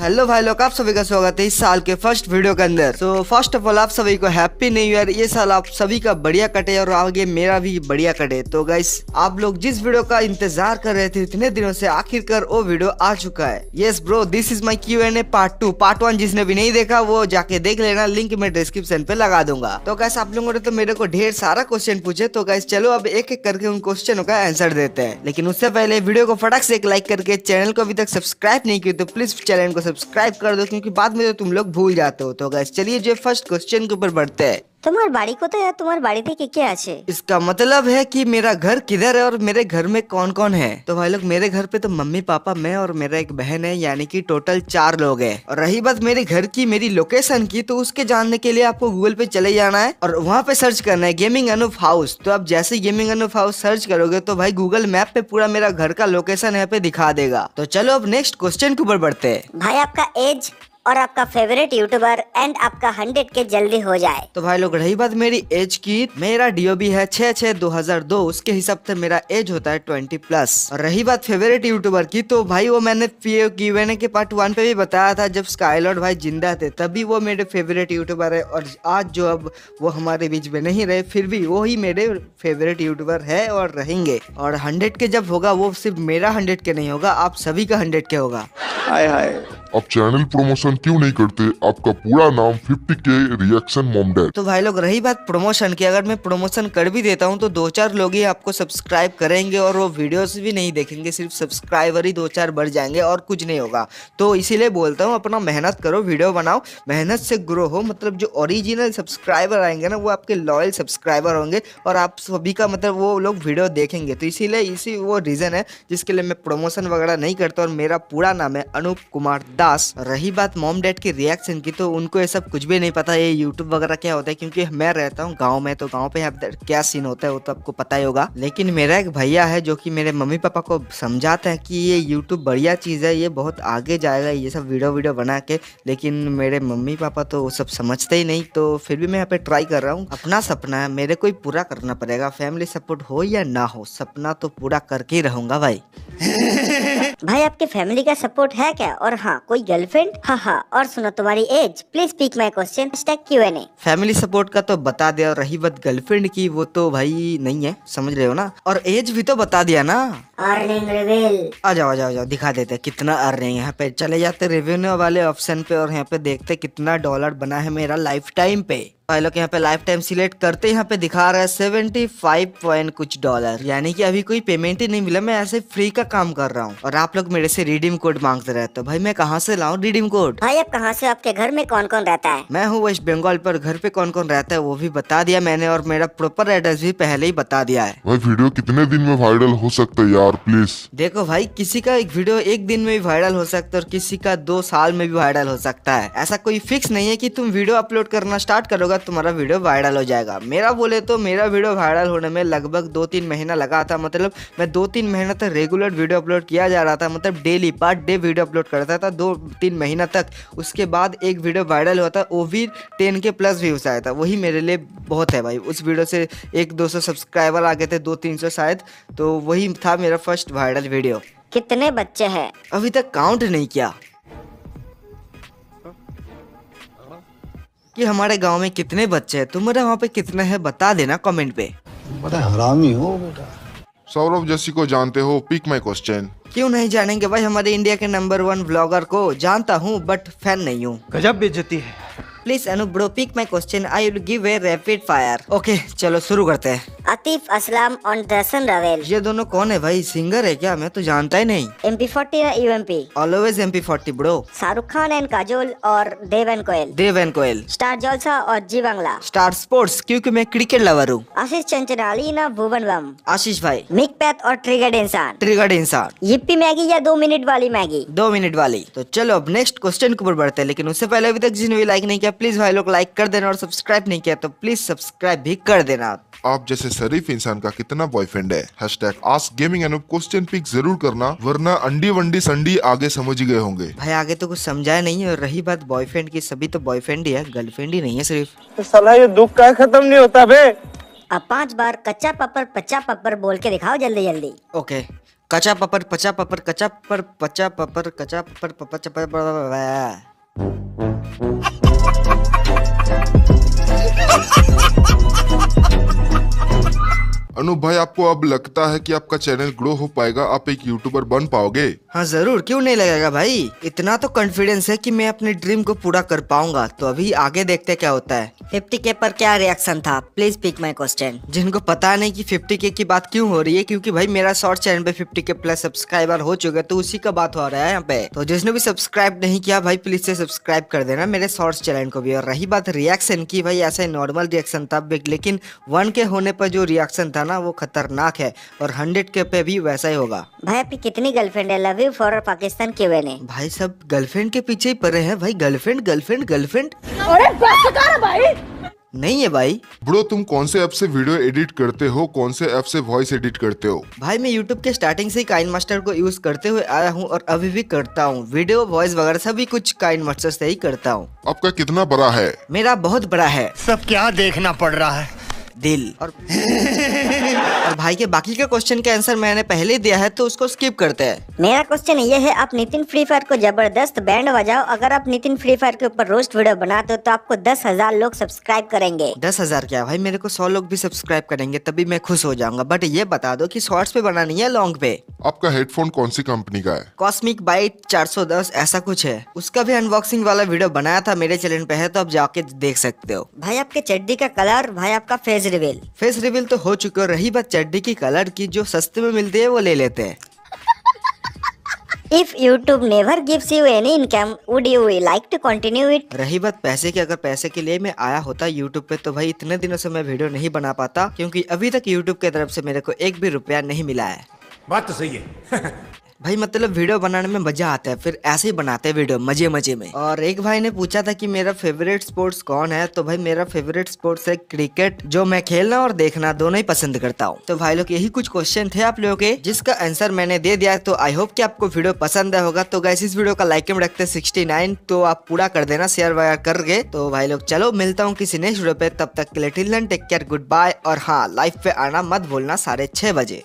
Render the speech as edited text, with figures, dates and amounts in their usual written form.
Hello भाई लोग, आप सभी का स्वागत है इस साल के फर्स्ट वीडियो के अंदर। तो फर्स्ट ऑफ ऑल आप सभी को हैप्पी न्यू ईयर। ये साल आप सभी का बढ़िया कटे और आगे मेरा भी बढ़िया कटे। तो गाइस, आप लोग जिस वीडियो का इंतजार कर रहे थे इतने दिनों से, आखिरकार वो वीडियो आ चुका है। Yes bro, this is my Q&A part 2। Part 1 जिसने भी नहीं देखा वो जाके देख लेना, लिंक मैं डिस्क्रिप्शन पे लगा दूंगा। तो गाइस, आप लोगों ने तो मेरे को ढेर सारा क्वेश्चन पूछे। तो गाइस चलो अब एक एक करके उन क्वेश्चनों का आंसर देते हैं। लेकिन उससे पहले वीडियो को फटाक से एक लाइक करके, चैनल को अभी तक सब्सक्राइब नहीं किया तो प्लीज चैनल को सब्सक्राइब कर दो, क्योंकि बाद में तो तुम लोग भूल जाते हो। तो गाइस चलिए जो फर्स्ट क्वेश्चन के ऊपर बढ़ते हैं। तुम्हार बाड़ी को तो यार तुम्हार बाड़ी थे क्या आछे? इसका मतलब है कि मेरा घर किधर है और मेरे घर में कौन कौन है। तो भाई लोग, मेरे घर पे तो मम्मी पापा, मैं और मेरा एक बहन है, यानी कि टोटल 4 लोग हैं। और रही बात मेरे घर की, मेरी लोकेशन की, तो उसके जानने के लिए आपको गूगल पे चले जाना है और वहाँ पे सर्च करना है गेमिंग अनूप हाउस। तो आप जैसे गेमिंग अनूप हाउस सर्च करोगे तो भाई गूगल मैप पे पूरा मेरा घर का लोकेशन यहाँ पे दिखा देगा। तो चलो अब नेक्स्ट क्वेश्चन के ऊपर बढ़ते है। भाई आपका एज और आपका फेवरेट यूट्यूबर एंड आपका 100K जल्दी हो जाए। तो भाई लोग, रही बात मेरी एज की, मेरा DOB है 6/6/2002, उसके हिसाब से मेरा एज होता है 20+। और रही बात फेवरेट यूट्यूबर की, तो भाई वो मैंने Q&A के पार्ट 1 पे भी बताया था, जब स्काईलॉर्ड भाई जिंदा थे तभी वो मेरे फेवरेट यूट्यूबर है। और आज जो अब वो हमारे बीच में नहीं रहे, फिर भी वो ही मेरे फेवरेट यूट्यूबर है और रहेंगे। और 100K जब होगा वो सिर्फ मेरा 100K नहीं होगा, आप सभी का 100K होगा। आप चैनल प्रमोशन क्यों नहीं करते? आपका पूरा नाम 50K रिएक्शन मॉम डैड। तो भाई लोग, रही बात प्रमोशन की, अगर मैं प्रमोशन कर भी देता हूँ तो 2-4 लोग ही आपको सब्सक्राइब करेंगे और वो वीडियोस भी नहीं देखेंगे, सिर्फ सब्सक्राइबर ही 2-4 बढ़ जाएंगे और कुछ नहीं होगा। तो इसीलिए बोलता हूँ अपना मेहनत करो, वीडियो बनाओ, मेहनत से ग्रो हो। मतलब जो ओरिजिनल सब्सक्राइबर आएंगे ना वो आपके लॉयल सब्सक्राइबर होंगे और आप सभी का मतलब वो लोग वीडियो देखेंगे। तो इसीलिए इसी वो रीज़न है जिसके लिए मैं प्रमोशन वगैरह नहीं करता। और मेरा पूरा नाम है अनूप कुमार दास। रही बात मॉम डैड की रिएक्शन की, तो उनको ये सब कुछ भी नहीं पता, ये यूट्यूब वगैरह क्या होता है, क्योंकि मैं रहता हूँ गांव में। तो गांव पे यहाँ क्या सीन होता है वो तो आपको पता ही होगा। लेकिन मेरा एक भैया है जो कि मेरे मम्मी पापा को समझाते हैं कि ये यूट्यूब बढ़िया चीज़ है, ये बहुत आगे जाएगा, ये सब वीडियो बना के। लेकिन मेरे मम्मी पापा तो वो सब समझते ही नहीं। तो फिर भी मैं यहाँ पे ट्राई कर रहा हूँ, अपना सपना है मेरे को ही पूरा करना पड़ेगा, फैमिली सपोर्ट हो या ना हो, सपना तो पूरा करके ही रहूंगा भाई। भाई आपके फैमिली का सपोर्ट है क्या? और हाँ, कोई गर्लफ्रेंड? हाँ। और सुनो, तुम्हारी age, please pick my question #Q&A। Family support का तो बता दिया, और रही बात गर्लफ्रेंड की, वो तो भाई नहीं है, समझ रहे हो ना। और एज भी तो बता दिया ना। अर्निंग रिवील, आ जाओ दिखा देते कितना अर्निंग। यहाँ पे चले जाते रिवेन्यू वाले ऑप्शन पे और यहाँ पे देखते कितना $बना है मेरा लाइफ टाइम पे। भाई लोग, यहाँ पे लाइफ टाइम सिलेक्ट करते, यहाँ पे दिखा रहा है 75 पॉइंट कुछ $, यानी कि अभी कोई पेमेंट ही नहीं मिला, मैं ऐसे फ्री का काम कर रहा हूँ। और आप लोग मेरे से रिडीम कोड मांगते रहते हो, भाई मैं कहाँ से लाऊं रिडीम कोड? भाई आप कहाँ से, आपके घर में कौन कौन रहता है? मैं हूँ वेस्ट बंगाल पर, घर पे कौन कौन रहता है वो भी बता दिया मैंने, और मेरा प्रॉपर एड्रेस भी पहले ही बता दिया है। भाई वीडियो कितने दिन में वायरल हो सकता है यार, प्लीज? देखो भाई, किसी का एक वीडियो एक दिन में भी वायरल हो सकता है और किसी का 2 साल में भी वायरल हो सकता है। ऐसा कोई फिक्स नहीं है कि तुम वीडियो अपलोड करना स्टार्ट करोगे तुम्हारा वीडियो वायरल हो जाएगा। मेरा बोले तो मेरा वीडियो वायरल होने में लगभग 2-3 महीना लगा था। मतलब मैं 2-3 महीना तक रेगुलर वीडियो अपलोड किया जा रहा था, मतलब daily per day video upload करता था 2-3 महीना तक। उसके बाद एक वीडियो वायरल हुआ था, वो भी 10K+ व्यूज आया था, वही मेरे लिए बहुत है भाई। उस वीडियो से 100-200 सब्सक्राइबर आ गए थे, 200-300 शायद, तो वही था मेरा फर्स्ट वायरल वीडियो। कितने बच्चे हैं? अभी तक काउंट नहीं किया कि हमारे गांव में कितने बच्चे हैं। तुम्हारे वहाँ पे कितने हैं बता देना कमेंट पे। बड़ा हरामी हो बेटा। सौरभ जोशी को जानते हो? Pick my question. क्यों नहीं जानेंगे भाई, हमारे इंडिया के नंबर 1 ब्लॉगर को जानता हूँ बट फैन नहीं हूँ। गजब बेइज्जती है। Please Anoop bro pick my question, I will give a rapid fire. Okay चलो शुरू करते हैं। आतिफ असलम और दर्शन रावल, ये दोनों कौन है भाई? सिंगर है क्या? मैं तो जानता ही नहीं। MP40 या UMP? Always MP40 bro. Shahrukh Khan and Kajol और देवन कोयल? देवन कोयल। स्टार जलसा और जी बांग्ला? स्टार स्पोर्ट्स, क्योंकि मैं क्रिकेट लवर हूँ। आशीष चंचनाली ना भुवन बम? आशीष भाई। मिक पैथ और triggered Insaan? Triggered Insaan. Yippee Maggi या 2 मिनट वाली मैगी? 2 मिनट वाली। तो चलो अब नेक्स्ट क्वेश्चन के ऊपर बढ़ते हैं। लेकिन उससे पहले अभी तक जिसने भी लाइक नहीं किया प्लीज भाई लोग लाइक कर देना, और सब्सक्राइब नहीं किया तो प्लीज सब्सक्राइब भी कर देना। आप जैसे शरीफ इंसान का कितना बॉयफ्रेंड है? #AskGamingAnup क्वेश्चन पिक जरूर करना, वरना अंडी वंडी संडी आगे समझ गए होंगे। भाई आगे तो कुछ समझाया नहीं है। और रही बात बॉयफ्रेंड की, सभी तो बॉयफ्रेंड ही है, गर्लफ्रेंड ही नहीं है सिर्फ। तो साला ये दुख का खत्म नहीं होता बे। अब 5 बार कच्चा पपर बोल के दिखाओ जल्दी जल्दी। ओके कच्चा पपर पचा पपर कच्चा पर पचा पपर कच्चा पर पचा पर। अनूप भाई, आपको अब लगता है कि आपका चैनल ग्रो हो पाएगा, आप एक यूट्यूबर बन पाओगे? हाँ जरूर, क्यों नहीं लगेगा भाई। इतना तो कॉन्फिडेंस है कि मैं अपने ड्रीम को पूरा कर पाऊंगा। तो अभी आगे देखते क्या होता है। 50K पर क्या रिएक्शन था? Please pick my question. जिनको पता नहीं कि 50K की बात क्यों हो रही है, क्योंकि भाई मेरा शॉर्ट चैनल पे 50K प्लस सब्सक्राइबर हो चुके, तो उसी का बात हो रहा है यहाँ पे। तो जिसने भी सब्सक्राइब नहीं किया भाई, प्लीज से सब्सक्राइब कर देना मेरे शॉर्ट्स चैनल को भी। और रही बात रिएक्शन की, भाई ऐसा ही नॉर्मल रिएक्शन था, लेकिन 1K होने पर जो रिएक्शन था ना वो खतरनाक है, और 100K पे भी वैसा ही होगा। भाई आपकी कितनी गर्लफ्रेंड है? लव यू फॉर पाकिस्तान के वे ने। भाई सब गर्लफ्रेंड के पीछे ही पड़े हैं भाई, गर्लफ्रेंड गर्लफ्रेंड गर्लफ्रेंड। भाई नहीं है भाई। ब्रो तुम कौन से ऐप से वीडियो एडिट करते हो, कौन से ऐप से वॉइस एडिट करते हो? भाई मैं यूट्यूब के स्टार्टिंग से ही काइन मास्टर को यूज करते हुए आया हूँ, और अभी भी करता हूँ। वीडियो वॉइस वगैरह सभी कुछ काइन मास्टर से ही करता हूँ। आपका कितना बड़ा है? मेरा बहुत बड़ा है। सब क्या देखना पड़ रहा है? दिल। और भाई के बाकी के क्वेश्चन के आंसर मैंने पहले दिया है, तो उसको स्किप करते हैं। मेरा क्वेश्चन ये है, आप नितिन फ्री फायर को जबरदस्त बैंड बजाओ। अगर आप नितिन फ्री फायर के ऊपर रोस्ट वीडियो बनाते हो तो आपको 10,000 लोग सब्सक्राइब करेंगे। 10,000 क्या भाई, मेरे को 100 लोग भी सब्सक्राइब करेंगे तभी मैं खुश हो जाऊंगा। बट ये बता दो की शॉर्ट्स पे बनानी है लॉन्ग पे। आपका हेडफोन कौन सी कंपनी का है? कॉस्मिक बाइट 410 ऐसा कुछ है, उसका भी अनबॉक्सिंग वाला वीडियो बनाया था मेरे चैनल पे है, तो आप जाके देख सकते हो। भाई आपके चड्डी का कलर, भाई आपका फेस रिवील तो हो चुका। रही बात चड्डी की कलर की, जो सस्ते में मिलती है वो ले लेते हैं। If YouTube never gives you any income, would you like to continue it? रही बात पैसे की, अगर पैसे के लिए मैं आया होता YouTube पे तो भाई इतने दिनों से मैं वीडियो नहीं बना पाता, क्योंकि अभी तक YouTube की तरफ से मेरे को एक भी रुपया नहीं मिला है। बात तो सही है। भाई मतलब वीडियो बनाने में मजा आता है, फिर ऐसे ही बनाते हैं वीडियो मजे मजे में। और एक भाई ने पूछा था कि मेरा फेवरेट स्पोर्ट्स कौन है, तो भाई मेरा फेवरेट स्पोर्ट्स है क्रिकेट, जो मैं खेलना और देखना दोनों ही पसंद करता हूँ। तो भाई लोग यही कुछ क्वेश्चन थे आप लोगों के, जिसका आंसर मैंने दे दिया। तो आई होप कि आपको वीडियो पसंद आया होगा। तो गाइस इस वीडियो का लाइक में रखते 69, तो आप पूरा कर देना शेयर वगैरह करके। तो भाई लोग चलो मिलता हूँ किसी नेक्स्ट वीडियो पे, तब तक के लिए till then take care, good bye. और हाँ, लाइव पे आना मत भूलना 6:30 बजे।